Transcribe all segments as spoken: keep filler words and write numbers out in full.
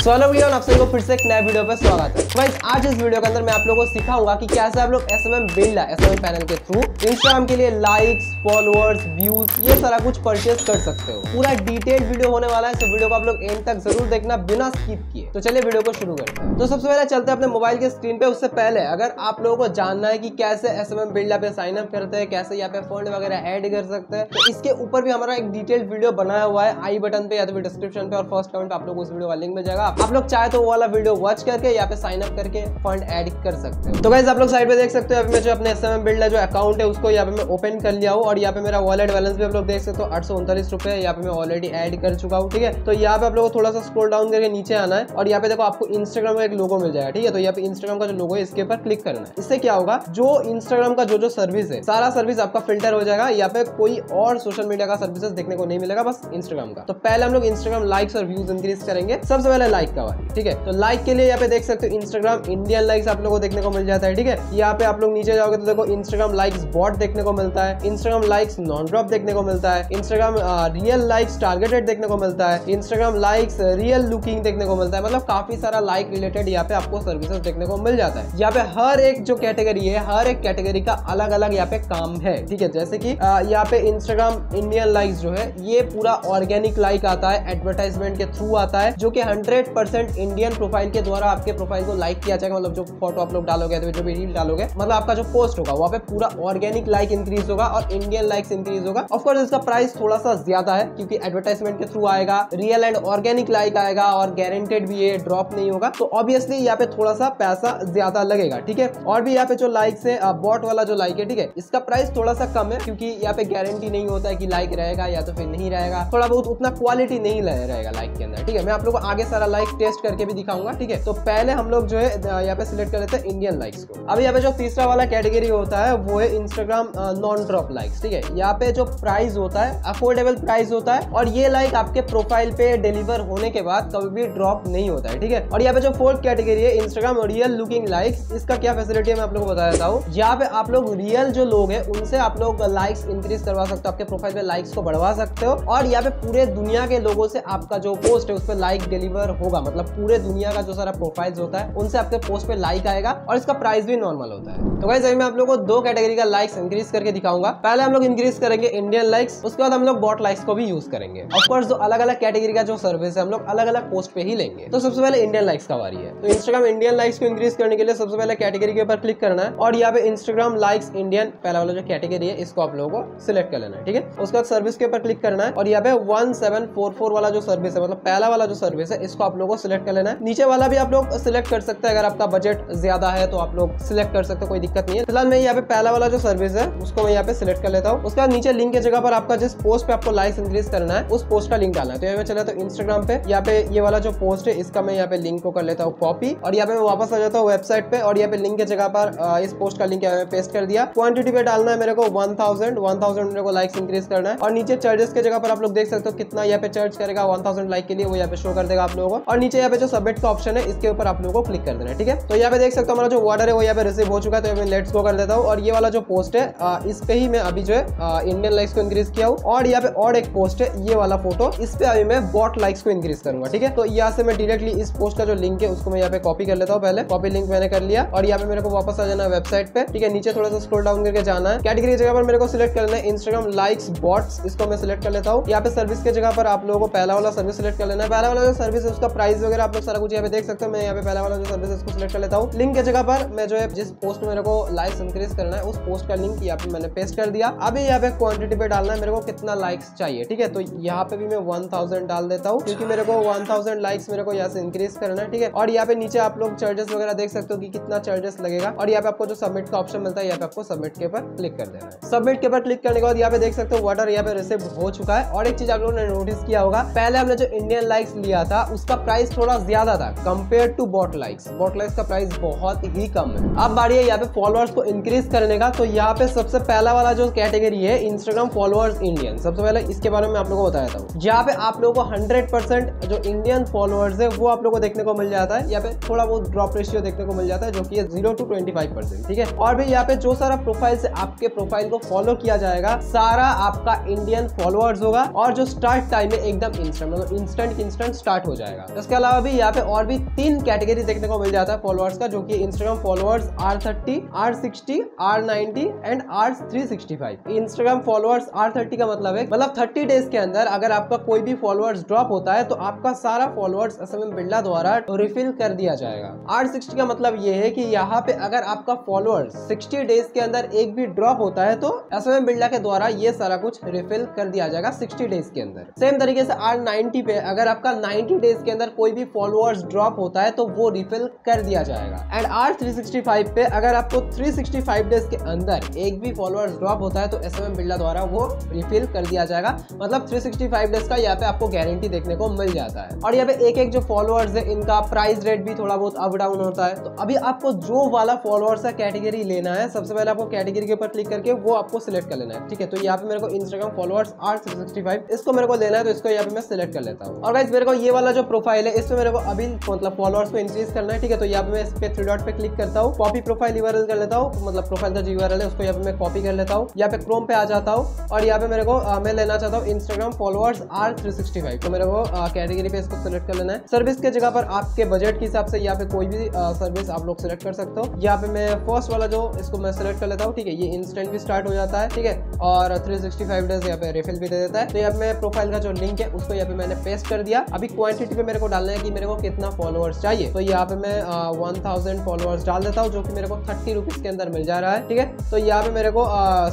So hello everyone, आप सभी को फिर से एक नए वीडियो पर स्वागत है। गाइस आज इस वीडियो के अंदर मैं आप लोगों को सिखाऊंगा कि कैसे आप लोग S M M Birla S M M panel के थ्रू Instagram के लिए लाइक्स, फॉलोअर्स, व्यूज ये सारा कुछ परचेस कर सकते हो। पूरा डिटेल्ड वीडियो होने वाला है, तो वीडियो को आप लोग एंड तक जरूर देखना बिना स्किप किए। तो चलिए वीडियो को शुरू करते हैं। तो सबसे पहले चलते हैं अपने मोबाइल के स्क्रीन पे। उससे पहले अगर आप लोगों को जानना है कि कैसे S M M Birla पे साइन अप करते हैं, कैसे यहाँ पे फंड वगैरह ऐड कर सकते हैं, तो इसके ऊपर भी हमारा एक डिटेल्ड वीडियो बनाया हुआ है। आई बटन पे या तो डिस्क्रिप्शन पे और फर्स्ट कमेंट पे आप लोग उस वीडियो का लिंक मिल जाएगा। आप लोग चाहे तो वो वाला वीडियो वॉच करके यहाँ पे साइन अप करके फंड ऐड कर सकते हो। तो गाइस आप लोग साइड पे देख सकते हो, अभी मैं जो अपने S M M Birla जो अकाउंट है उसको यहाँ पे मैं ओपन कर लिया हूँ और यहाँ पे मेरा वॉलेट बैलेंस भी आप लोग देख सकते हो आठ सौ उनतालीस रुपए यहाँ पे मैं ऑलरेडी ऐड कर चुका हूँ। ठीक है, तो यहाँ पे आप लोग थोड़ा सा स्क्रोल डाउन करके नीचे आना है और यहाँ पे देखो आपको इंस्टाग्राम का एक लोगो मिल जाएगा। ठीक है, तो यहाँ पे इंस्टाग्राम का जो लोगो है इसके ऊपर क्लिक करना है। इससे क्या होगा, जो इंस्टाग्राम का जो जो सर्विस है सारा सर्विस आपका फिल्टर हो जाएगा। यहाँ पे कोई और सोशल मीडिया का सर्विसेज देखने को नहीं मिलेगा, बस इंस्टाग्राम का। तो पहले हम लोग इंस्टाग्राम लाइक्स और व्यूज इंक्रीज करेंगे। सबसे पहले लाइक का वाला, ठीक है, तो लाइक के लिए यहाँ पे देख सकते हो इंस्टाग्राम इंडियन लाइक्स आप लोगों को देखने को मिल जाता है। ठीक है, यहाँ पे आप लोग नीचे जाओगे तो देखो इंस्टाग्राम लाइक्स बॉट देखने को मिलता है, इंस्टाग्राम लाइक्स नॉन ड्रॉप देखने को मिलता है, इंस्टाग्राम रियल लाइक्स टारगेटेड देखने को मिलता है, इंस्टाग्राम लाइक्स रियल लुकिंग देखने को मिलता है। मतलब काफी सारा लाइक रिलेटेड यहाँ पे आपको सर्विसेज देखने को मिल जाता है। यहाँ पे हर एक जो कैटेगरी है हर एक कैटेगरी का अलग अलग यहाँ पे काम है। ठीक है, जैसे की यहाँ पे इंस्टाग्राम इंडियन लाइक्स जो है ये पूरा ऑर्गेनिक लाइक आता है, एडवर्टाइजमेंट के थ्रू आता है, जो कि हंड्रेड परसेंट इंडियन प्रोफाइल के द्वारा आपके प्रोफाइल को लाइक किया जाएगा। मतलब जो फोटो आप लोग डालोगे, जो भी रील डालोगे, मतलब आपका जो पोस्ट होगा वहाँ पे पूरा ऑर्गेनिक लाइक इंक्रीज होगा और इंडियन लाइक्स इंक्रीज होगा। ऑफ कोर्स इसका प्राइस थोड़ा सा ज्यादा है क्योंकि एडवर्टाइजमेंट के थ्रू आएगा, रियल एंड ऑर्गेनिक लाइक आएगा और गारंटेड भी है, ड्रॉप नहीं होगा। तो ऑब्वियसली यहाँ पे थोड़ा सा पैसा ज्यादा लगेगा। ठीक है, और भी यहाँ पे जो लाइक्स है बॉट वाला जो लाइक है, ठीक है, इसका प्राइस थोड़ा सा कम है क्योंकि यहाँ पे गारंटी नहीं होता है कि लाइक रहेगा या तो फिर नहीं रहेगा। थोड़ा बहुत उतना क्वालिटी नहीं रहेगा लाइक के अंदर। ठीक है, मैं आप लोग को आगे सारा लाइक टेस्ट करके भी दिखाऊंगा। ठीक है, तो पहले हम लोग जो है यहाँ पे सिलेक्ट कर लेते हैं इंडियन लाइक्स को। अब यहाँ पे जो तीसरा वाला कैटेगरी होता है वो है इंस्टाग्राम नॉन ड्रॉप लाइक्स। ठीक है, यहाँ पे जो प्राइस होता है अफोर्डेबल प्राइस होता है और ये लाइक आपके प्रोफाइल पे डिलीवर होने के बाद कभी भी ड्रॉप नहीं होता है। ठीक है, और यहाँ पे जो फोर्थ कैटेगरी है इंस्टाग्राम रियल लुकिंग लाइक्स, इसका क्या फैसिलिटी है मैं आप लोग को बता देता हूँ। यहाँ पे आप लोग रियल जो लोग है उनसे आप लोग लाइक्स इंक्रीज करवा सकते हो, आपके प्रोफाइल पे लाइक्स को बढ़वा सकते हो और यहाँ पे पूरे दुनिया के लोगों से आपका जो पोस्ट है उस पर लाइक डिलीवर होगा। मतलब पूरे दुनिया का जो सारा प्रोफाइल्स होता है उनसे आपके पोस्ट पे लाइक आएगा और इसका प्राइस भी नॉर्मल होता है। तो गाइस अभी मैं आप लोगों को दो कैटेगरी का लाइक्स इंक्रीज करके दिखाऊंगा। पहले हम लोग इंक्रीज करेंगे इंडियन लाइक्स, उसके बाद हम लोग बॉट लाइक्स को भी यूज करेंगे। ऑफ कोर्स जो अलग अलग कैटेगरी का जो सर्विस है हम लोग अलग अलग पोस्ट पे ही लेंगे। तो सबसे पहले इंडियन लाइक्स का बारी है। तो इंस्टाग्राम इंडियन लाइक्स को इंक्रीज करने के लिए सबसे पहले कैटेगरी के ऊपर क्लिक करना है और यहाँ पे इंस्टाग्राम लाइक्स इंडियन पहला वाला जो कैटेगरी है इसको आप लोगों को सिलेक्ट कर लेना है। ठीक है, उसके बाद सर्विस के ऊपर क्लिक करना है और यहाँ पे वन सेवन फोर फोर वाला जो सर्विस है, मतलब पहला वाला जो सर्विस है इसको आप लोगों को सिलेक्ट कर लेना है। नीचे वाला भी आप लोग सिलेक्ट कर सकते हैं, अगर आपका बजट ज्यादा है तो आप लोग सिलेक्ट कर सकते हो, कोई दिक्कत नहीं है। फिलहाल मैं यहाँ पे पहला वाला जो सर्विस है उसको मैं यहाँ पे सिलेक्ट कर लेता हूँ। उसके बाद नीचे लिंक के जगह पर आपका जिस पोस्ट पे आपको लाइक्स इंक्रीज करना है उस पोस्ट का लिंक डालना है। तो यहाँ पे चला तो इंस्टाग्राम पे यहाँ पे ये वाला जो पोस्ट है इसका मैं यहाँ पे लिंक को कर लेता हूँ कॉपी और यहाँ पे मैं वापस आ जाता हूँ वेबसाइट पे और यहाँ पे लिंक के जगह पर इस पोस्ट का लिंक पेस्ट कर दिया। क्वान्टिटी पे डालना है मेरे को वन थाउजेंड वन थाउजेंड मेरे को लाइक्स इंक्रीज करना है और नीचे चार्जेस के जगह पर आप लोग देख सकते हो कितना यहाँ पे चार्ज करेगा। वन थाउजेंड लाइक के लिए वो यहाँ पे शो कर देगा आप लोगों को और नीचे यहाँ पे जो सबमिट का ऑप्शन है इसके ऊपर आप लोगों को क्लिक कर देना है। ठीक है, तो यहाँ पे देख सकते हो हमारा जो ऑर्डर है वो यहाँ पे रिसीव हो चुका है। तो मैं लेट्स गो कर देता हूँ और ये वाला जो पोस्ट है इस पे ही मैं अभी जो है इंडियन लाइक्स को इंक्रीज किया हूँ और यहाँ पे और एक पोस्ट है ये वाला फोटो, इस पे अभी मैं बॉट लाइक्स को इंक्रीज करूंगा। ठीक है, तो यहाँ से मैं डायरेक्टली इस पोस्ट का जो लिंक है उसको मैं यहाँ पे कॉपी कर लेता हूँ। पहले कॉपी लिंक मैंने कर लिया और यहाँ पे मेरे को वापस आ जाना है वेबसाइट पे। ठीक है, नीचे थोड़ा सा स्क्रॉल डाउन करके जाना है, कैटेगरी की जगह पर मेरे को सिलेक्ट करना है इंस्टाग्राम लाइक्स बॉट्स, इसको मैं सिलेक्ट कर लेता हूँ। यहाँ पे सर्विस के जगह पर आप लोगों को पहला वाला सर्विस सिलेक्ट कर लेना है। पहला वाला जो सर्विस है उसका प्राइस वगैरह आप लोग सारा कुछ यहाँ पे देख सकते हो। मैं यहाँ पे पहला वाला जो सर्विस है उसको सिलेक्ट कर लेता हूँ। लिंक के जगह पर मैं जो है जिस पोस्ट में मेरे को लाइक्स इंक्रीज करना है उस पोस्ट का लिंक यहाँ पे मैंने पेस्ट कर दिया। अभी यहाँ पे क्वांटिटी पे डालना है मेरे को कितना लाइक्स चाहिए। ठीक है, तो यहाँ पे भी मैं वन थाउजेंड डाल देता हूँ क्योंकि मेरे को वन थाउजेंड लाइक्स मेरे को यहाँ से इंक्रीज करना है। ठीक है, और यहाँ पे नीचे आप लोग चार्जेस वगैरह देख सकते हो कि कितना चार्जेस लगेगा और यहाँ पे आपको जो सबमिट का ऑप्शन मिलता है यहाँ पे आपको सबमिट के ऊपर क्लिक कर देना है। सबमिट के ऊपर क्लिक करने के बाद यहाँ पे देख सकते हो ऑर्डर यहाँ पे रिसीव हो चुका है। और एक चीज आप लोगों ने नोटिस किया होगा, पहले हमने जो इंडियन लाइक्स लिया था उसका प्राइस थोड़ा ज्यादा था compare to bot likes. Bot likes का प्राइस बहुत ही कम है। अब बारी है यहाँ पे फॉलोअर्स को इंक्रीज करने का। तो यहाँ पे सबसे पहला वाला जो कैटेगरी है इंस्टाग्राम फॉलोअर्स इंडियन, सबसे पहले इसके बारे में आप लोगों को बताया था। यहाँ पे आप लोगों को हंड्रेड परसेंट जो इंडियन फॉलोअर्स है वो आप लोगों को देखने को मिल जाता है। यहाँ पे थोड़ा बहुत ड्रॉप रेशियो देखने को मिल जाता है जो कि है zero to twenty five percent. ठीक है, और भी यहाँ पे जो सारा प्रोफाइल से आपके प्रोफाइल को फॉलो किया जाएगा सारा आपका इंडियन फॉलोअर्स होगा और जो स्टार्ट टाइम है एकदम इंस्टेंट, मतलब इंस्टेंट इंस्टेंट स्टार्ट हो जाएगा। इसके अलावा भी यहाँ पे और भी तीन कैटेगरी देखने को मिल जाता है फॉलोअर्स का, जो कि Instagram followers R thirty, R sixty, R ninety and R three sixty five. Instagram followers R thirty का मतलब है मतलब थर्टी डेज के अंदर अगर आपका कोई भी फॉलोअर्स ड्रॉप होता है तो आपका सारा फॉलोअर्स एसएमएम बिरला द्वारा रिफिल कर दिया जाएगा। आर सिक्सटी का मतलब ये है कि यहाँ पे अगर आपका फॉलोअर्स सिक्सटी डेज के अंदर एक भी ड्रॉप होता है तो एसएमएम बिरला के द्वारा ये सारा कुछ रिफिल कर दिया जाएगा सिक्सटी डेज के अंदर। सेम तरीके से आर नाइंटी पे अगर आपका नाइंटी डेज के अंदर कोई भी फॉलोअर्स ड्रॉप होता है तो वो रिफिल कर दिया जाएगा। And R three sixty five पे अगर आपको थ्री सिक्सटी फाइव डेज के अंदर एक भी फॉलोअर्स ड्रॉप होता है तो एसएमएम बिरला द्वारा वो रिफिल कर दिया जाएगा। मतलब थ्री सिक्सटी फाइव डेज का यहाँ पे आपको गारंटी देखने को मिल जाता है। और यहाँ पे एक एक जो फॉलोअर्स है इनका प्राइस रेट भी थोड़ा बहुत अप डाउन होता है। तो अभी आपको जो वाला फॉलोअर्स का कैटेगरी लेना है, सबसे पहले आपको कैटेगरी के ऊपर क्लिक करके वो आपको सिलेक्ट कर लेना है। ठीक है, तो यहाँ पे मेरे को Instagram followers R three sixty five इसको मेरे को लेना है, तो इसको यहाँ पे मैं सिलेक्ट कर लेता हूँ। और गाइस मेरे को ये वाला जो प्रोफाइल है इसमें मेरे को अभी मतलब फॉलोअर्स को इंक्रीज करना है। ठीक है, तो यहाँ पे मैं इस पे थ्री डॉट पे क्लिक करता हूँ, कॉपी प्रोफाइल यूआरएल कर लेता हूँ, मतलब प्रोफाइल का जो यूआरएल है उसको यहाँ पे मैं कॉपी कर लेता हूँ। यहाँ पे क्रोम पे आ जाता हूँ और यहाँ पे मेरे को आ, मैं लेना चाहता हूँ Instagram followers R three sixty five. तो मेरे को कैटेगरी पे इसको सिलेक्ट कर लेना है। सर्विस के जगह पर आपके बजट के हिसाब से यहाँ पे कोई भी आ, सर्विस आप लोग सिलेक्ट कर सकते हो। यहाँ पे मैं फर्स्ट वाला जो इसको मैं सिलेक्ट कर लेता हूँ। ठीक है, ये इंस्टेंट भी स्टार्ट हो जाता है। ठीक है, और थ्री सिक्सटी फाइव डेज यहाँ पे रिफिल भी दे देता है। तो यहाँ पे मैं प्रोफाइल का जो लिंक है उसको यहाँ पे मैंने पेस्ट कर दिया। अभी क्वांटिटी पे मेरे को डालना है कि मेरे को कितना फॉलोअर्स चाहिए, तो यहाँ पे मैं वन थाउजेंड फॉलोअर्स डाल देता हूँ, जो कि मेरे को थर्टी रुपीज के अंदर मिल जा रहा है। ठीक है, तो यहाँ पे मेरे को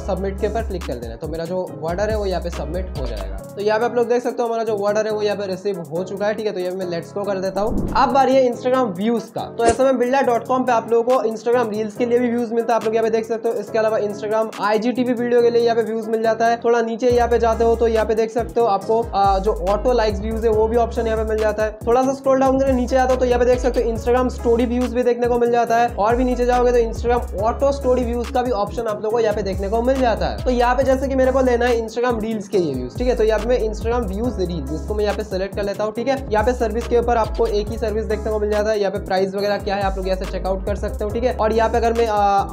सबमिट के ऊपर क्लिक कर देना है, तो मेरा जो ऑर्डर है वो यहाँ पे सबमिट हो जाएगा। तो यहाँ पे आप लोग देख सकते हो हमारा जो ऑर्डर है वो यहाँ पे रिसीव हो चुका है। ठीक है, तो यहाँ पे मैं लेट्स गो कर देता हूँ। अब बारी है इंस्टाग्राम व्यूज का। तो S M M Birla dot com पे आप लोगों को इंस्टाग्राम रील्स के लिए भी व्यूज मिलता है, आप लोग यहाँ पे देख सकते हो। इसके अलावा इंस्टाग्राम आईजीटीवी वीडियो के लिए यहाँ पे व्यूज मिल जाता है। थोड़ा नीचे यहाँ पे जाते हो तो यहाँ पे देख सकते हो आपको जो ऑटो लाइक्स व्यूज है वो भी ऑप्शन यहाँ पे मिल जाता है। थोड़ा सा स्क्रॉल डाउन करके नीचे आता हो तो यहाँ पे देख सकते हो इंस्टाग्राम स्टोरी व्यूज भी देखने को मिल जाता है। और भी नीचे जाओगे तो इंस्टाग्राम ऑटो स्टोरी व्यूज का भी ऑप्शन आप लोगों को यहाँ पे देखने को मिल जाता है। तो यहाँ पे जैसे कि मेरे को लेना है इंस्टाग्राम रील्स के ये व्यूज। ठीक है, तो यहाँ पे इंस्टाग्राम व्यूज रील्स इसको मैं यहाँ पे सिलेक्ट कर लेता हूँ। ठीक है, यहाँ पे सर्विस के ऊपर आपको एक ही सर्विस देखने को मिल जाता है। यहाँ पे प्राइस वगैरह क्या है आप लोग यहाँ से चेकआउट कर सकते हो। ठीक है, और यहाँ पे अगर मैं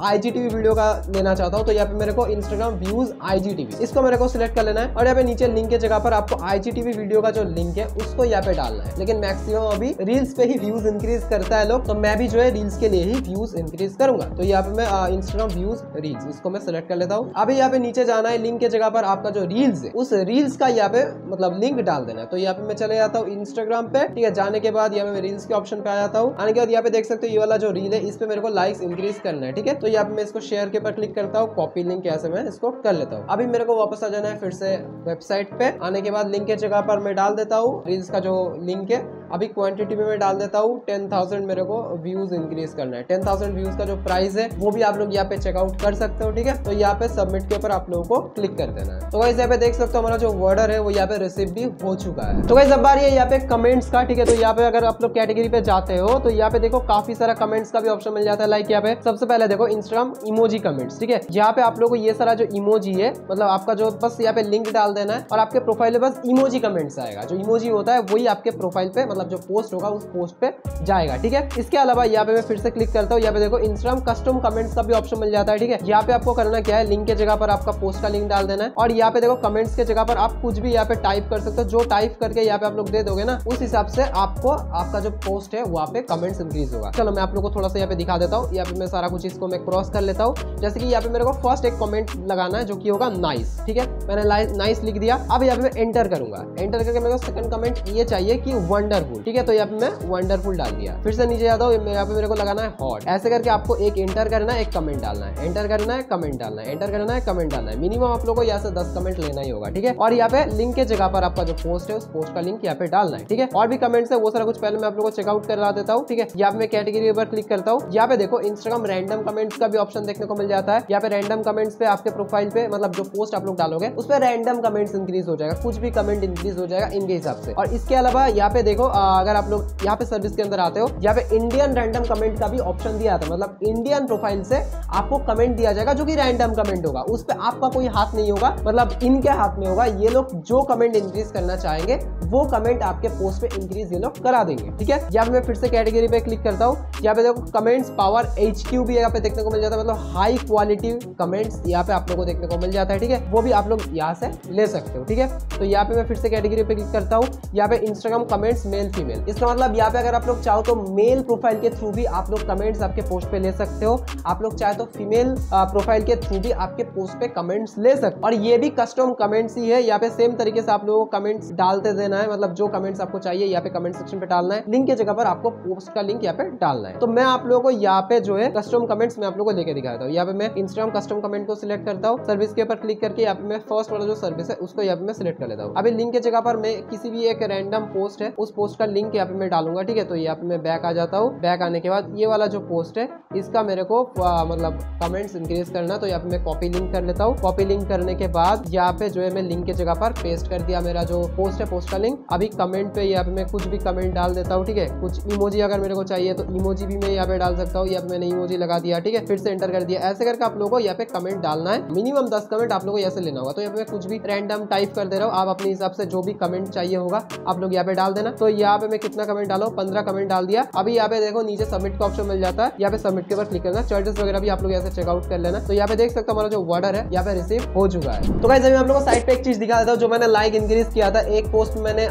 आईजीटीवी वीडियो का लेना चाहता हूँ तो यहाँ पे मेरे को इंस्टाग्राम व्यूज आईजीटीवी इसको मेरे को सिलेक्ट कर लेना है। और यहाँ पे नीचे लिंक के जगह पर आपको आईजीटीवी वीडियो का जो लिंक है उसको यहाँ पे डालना है। लेकिन मैक्सिमम अभी रील्स पे ही व्यूज इंक्रीज करता है लोग, तो मैं भी जो है रील्स के लिए ही व्यूज इंक्रीज करूंगा। तो यहाँ पे मैं इंस्टाग्राम व्यूज रील्स इसको मैं सिलेक्ट कर लेता हूँ। अभी यहाँ पे नीचे जाना है, लिंक के जगह पर आपका जो रील्स है उस रील्स का यहाँ पे मतलब लिंक डाल देना है। तो यहाँ पे मैं चले जाता हूँ इंस्टाग्राम पे। ठीक है, जाने के बाद यहाँ पे रील्स के ऑप्शन पे आ जाता हूँ। आने के बाद यहाँ पे देख सकते हो ये वाला जो रील है इस पे मेरे को लाइक्स इंक्रीज करना है। ठीक है, तो यहाँ पे मैं इसको शेयर के ऊपर क्लिक करता हूँ, कॉपी लिंक यहाँ से मैं इसको कर लेता हूँ। अभी मेरे को वापस आ जाना है फिर से वेबसाइट पे। आने के बाद लिंक के जगह पर मैं डाल देता हूँ रील्स का जो लिंक है। अभी क्वांटिटी में मैं डाल देता हूँ टेन थाउजेंड। मेरे को व्यूज इंक्रीज करना है। टेन थाउजेंड व्यूज का जो प्राइस है वो भी आप लोग यहाँ पे चेकआउट कर सकते हो। ठीक है, तो यहाँ पे सबमिट के ऊपर आप लोगों को क्लिक कर देना है। तो गाइस यहाँ पे देख सकते हो हमारा जो ऑर्डर है वो यहाँ पे रिसीव भी हो चुका है। तो गाइस अब बारी है यहाँ पे कमेंट्स का। ठीक है, तो यहाँ पे अगर आप लोग कैटेगरी पे जाते हो तो यहाँ पे देखो काफी सारा कमेंट्स का भी ऑप्शन मिल जाता है। लाइक यहाँ पे सबसे पहले देखो इंस्टाग्राम इमोजी कमेंट्स। ठीक है, यहाँ पे आप लोग को ये सारा जो इमोजी है मतलब आपका जो बस यहाँ पे लिंक डाल देना है और आपके प्रोफाइल पे बस इमोजी कमेंट्स आएगा। जो इमोजी होता है वही आपके प्रोफाइल पे मतलब जो पोस्ट होगा उस पोस्ट पे जाएगा। ठीक है, इसके अलावा यहाँ पे मैं फिर से क्लिक करता हूँ। यहाँ पे देखो इंस्टाग्राम कस्टम कमेंट्स का भी ऑप्शन मिल जाता है। ठीक है, यहाँ पे आपको करना क्या है, लिंक के जगह पर आपका पोस्ट का लिंक डाल देना है और यहाँ पे देखो कमेंट्स के जगह पर आप कुछ भी यहाँ पे टाइप कर सकते हो। जो टाइप करके यहाँ पे आप लोग दे दोगे ना उस हिसाब से आपको आपका जो पोस्ट है वहाँ पे कमेंट्स इंक्रीज होगा। चलो मैं आप लोग को थोड़ा सा यहाँ पे दिखा देता हूँ। यहाँ पे मैं सारा कुछ इसको मैं क्रॉस कर लेता हूँ। जैसे कि यहाँ पे मेरे को फर्स्ट एक कमेंट लगाना है जो कि होगा नाइस। ठीक है, मैंने नाइस लिख दिया। अब यहाँ पे मैं एंटर करूंगा। एंटर करके मेरे को सेकंड कमेंट ये चाहिए कि वंडरफुल। ठीक है, तो यहाँ पे मैं वंडरफुल डाल दिया। फिर से नीचे आता हूँ, यहाँ पे मेरे को लगाना है हॉट। ऐसे करके आपको एक एंटर करना है, एक कमेंट डालना है, एंटर करना है, कमेंट डालना है, एंटर करना है, कमेंट डालना है। मिनिमम आप लोगों को यहाँ से दस कमेंट लेना ही होगा। ठीक है, और यहाँ पे लिंक के जगह पर आपका जो पोस्ट है उस पोस्ट का लिंक यहाँ पे डालना है। ठीक है, और भी कमेंट्स है वो सारा कुछ पहले मैं आप लोगों को चेकआउट करा देता हूँ। ठीक है, यहाँ पे मैं कैटेगरी पर क्लिक करता हूँ। यहाँ पे देखो इंस्टाग्राम रैंडम कमेंट्स का भी ऑप्शन देखने को मिल जाता है। यहाँ पे रैंडम कमेंट्स पे आपके प्रोफाइल पे मतलब जो पोस्ट आप लोग डालोगे उस पर रैंडम कमेंट्स इंक्रीज हो जाएगा। कुछ भी कमेंट इंक्रीज हो जाएगा इनके हिसाब से। और इसके अलावा यहाँ पे देखो अगर आप लोग यहाँ पे सर्विस के अंदर आते हो यहाँ पे इंडियन रैंडम कमेंट का भी ऑप्शन दिया था। मतलब इंडियन प्रोफाइल से आपको कमेंट दिया जाएगा जो कि रैंडम कमेंट होगा, उस पर आपका कोई हाथ नहीं होगा, मतलब इनके हाथ में होगा। ये लोग जो कमेंट इंक्रीज करना चाहेंगे वो कमेंट आपके पोस्ट पे इंक्रीज ये लोग करा देंगे। ठीक है, यहाँ पे मैं फिर से कैटेगरी पे क्लिक करता हूँ। यहाँ पे देखो कमेंट्स पावर एचक्यू भी यहाँ पे देखने को मिल जाता है। मतलब हाई क्वालिटी कमेंट्स यहाँ पे आप लोगों को देखने को मिल जाता है। ठीक है, वो भी आप लोग यहाँ से ले सकते हो। ठीक है, तो यहाँ पे मैं फिर से कैटेगरी पे क्लिक करता हूँ। यहाँ पे इंस्टाग्राम कमेंट्स में एंड फीमेल। इसका मतलब यहाँ पे अगर आप लोग चाहो तो मेल प्रोफाइल के थ्रू भी आप लोग कमेंट्स आपके पोस्ट पे ले सकते हो, आप लोग चाहे तो फीमेल प्रोफाइल के थ्रू भी आपके पोस्ट पे कमेंट्स ले सकते हो। और ये भी कस्टम कमेंट्स ही है, यहाँ पे सेम तरीके से आप लोगों को कमेंट्स डालते देना है, मतलब जो कमेंट्स आपको चाहिए यहाँ पे कमेंट सेक्शन पे डालना है, लिंक की जगह पर आपको पोस्ट का लिंक यहाँ पे डालना है। तो मैं आप लोगों को यहाँ पे जो है कस्टम कमेंट्स में आप लोगों को लेके दिखाता हूँ। यहाँ पे मैं इंस्टाग्राम कस्टम कमेंट को सिलेक्ट करता हूँ, सर्विस के ऊपर क्लिक करके यहाँ पे मैं फर्स्ट वाला जो सर्विस है उसको यहाँ पे मैं सिलेक्ट कर लेता हूँ। अभी लिंक की जगह पर मैं किसी भी एक रैंडम पोस्ट है उस पोस्ट का लिंक यहाँ पे मैं डालूंगा, ठीक है। तो यहाँ पे मैं बैक आ जाता हूँ, बैक आने के बाद ये वाला जो पोस्ट है इसका मेरे को आ, मतलब कमेंट्स इंक्रीज करना, तो यहाँ पे मैं कॉपी लिंक कर लेता हूँ। कॉपी लिंक करने के बाद यहाँ पे जो है मैं लिंक की जगह पर पेस्ट कर दिया मेरा जो पोस्ट है, पोस्ट का लिंक। अभी कमेंट पे यहाँ पे मैं कुछ भी कमेंट डाल देता हूँ, ठीक है। कुछ इमोजी अगर मेरे को चाहिए तो इमोजी भी मैं यहाँ पे डाल सकता हूँ, यहाँ पे मैंने इमोजी लगा दिया, ठीक है। फिर से एंटर कर दिया, ऐसे करके आप लोगों को यहाँ पे कमेंट डालना है। मिनिमम दस कमेंट आप लोगों को यहाँ से लेना होगा। तो यहाँ पे मैं कुछ भी रैंडम टाइप कर दे रहा हूँ, आप अपने हिसाब से जो भी कमेंट चाहिए होगा आप लोग यहाँ पे डाल देना। तो यहाँ पे मैं कितना कमेंट डाला, पंद्रह कमेंट डाल दिया। अभी यहाँ पे देखो नीचे सबमिट का ऑप्शन मिल जाता है, यहाँ पे सबमिट के ऊपर क्लिक करना, चार्जेस वगैरह भी आप लोग यहाँ से चेकआउट कर लेना। तो यहाँ पे देख सकते हो हमारा जो ऑर्डर है यहाँ पे रिसीव हो चुका है। तो गाइस अभी आप लोगों को साइड पे एक चीज दिखा देता हूँ, जो मैंने लाइक इंक्रीज किया था एक पोस्ट, मैंने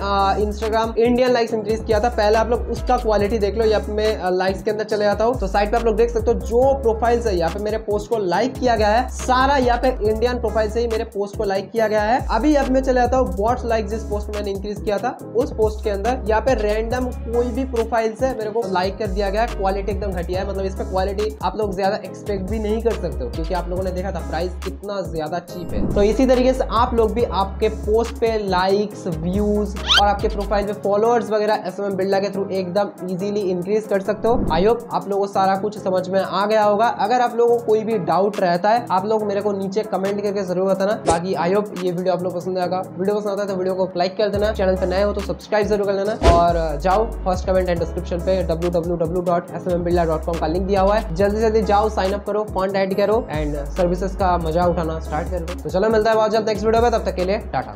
इंस्टाग्राम इंडियन लाइक्स इंक्रीज किया था। पहले आप लोग उसका क्वालिटी देख लो, यहाँ पे मैं लाइक्स के अंदर चले जाता हूँ। तो साइड पे आप लोग देख सकते हो जो प्रोफाइल्स है यहाँ पे मेरे पोस्ट को लाइक किया गया है, सारा यहाँ पे इंडियन प्रोफाइल से ही मेरे पोस्ट को लाइक किया गया है। अभी अब मैं चले जाता हूँ व्हाट्स लाइक, जिस पोस्ट मैंने इंक्रीज किया था उस पोस्ट के अंदर यहाँ पे रैंडम कोई भी प्रोफाइल से मेरे को लाइक कर दिया गया है। क्वालिटी एकदम घटिया है, मतलब इस पे क्वालिटी आप लोग ज्यादा एक्सपेक्ट भी नहीं कर सकते हो, क्योंकि आप लोगों ने देखा था प्राइस कितना ज्यादा चीप है। तो इसी तरीके से आप लोग भी आपके पोस्ट पे लाइक्स, व्यूज और आपके प्रोफाइल पे फॉलोअर्स वगैरह एसएमएम बिरला के थ्रू एकदम इजीली इंक्रीज कर सकते हो। आई होप आप लोगों को सारा कुछ समझ में आ गया होगा। अगर आप लोगों को कोई भी डाउट रहता है आप लोग मेरे को नीचे कमेंट करके जरूर बताना। बाकी आई होप ये वीडियो आप लोग पसंद आएगा। वीडियो पसंद आता है तो वीडियो को लाइक कर देना, चैनल पर नए हो तो सब्सक्राइब जरूर कर लेना। और जाओ फर्स्ट कमेंट एंड डिस्क्रिप्शन पे W W W dot S M M Birla dot com का लिंक दिया हुआ है। जल्दी जल्दी जाओ, साइन अप करो, फॉन्ट ऐड करो एंड सर्विसेज का मजा उठाना स्टार्ट करो। तो चलो मिलता है बहुत जल्द नेक्स्ट वीडियो में, तब तक के लिए टाटा।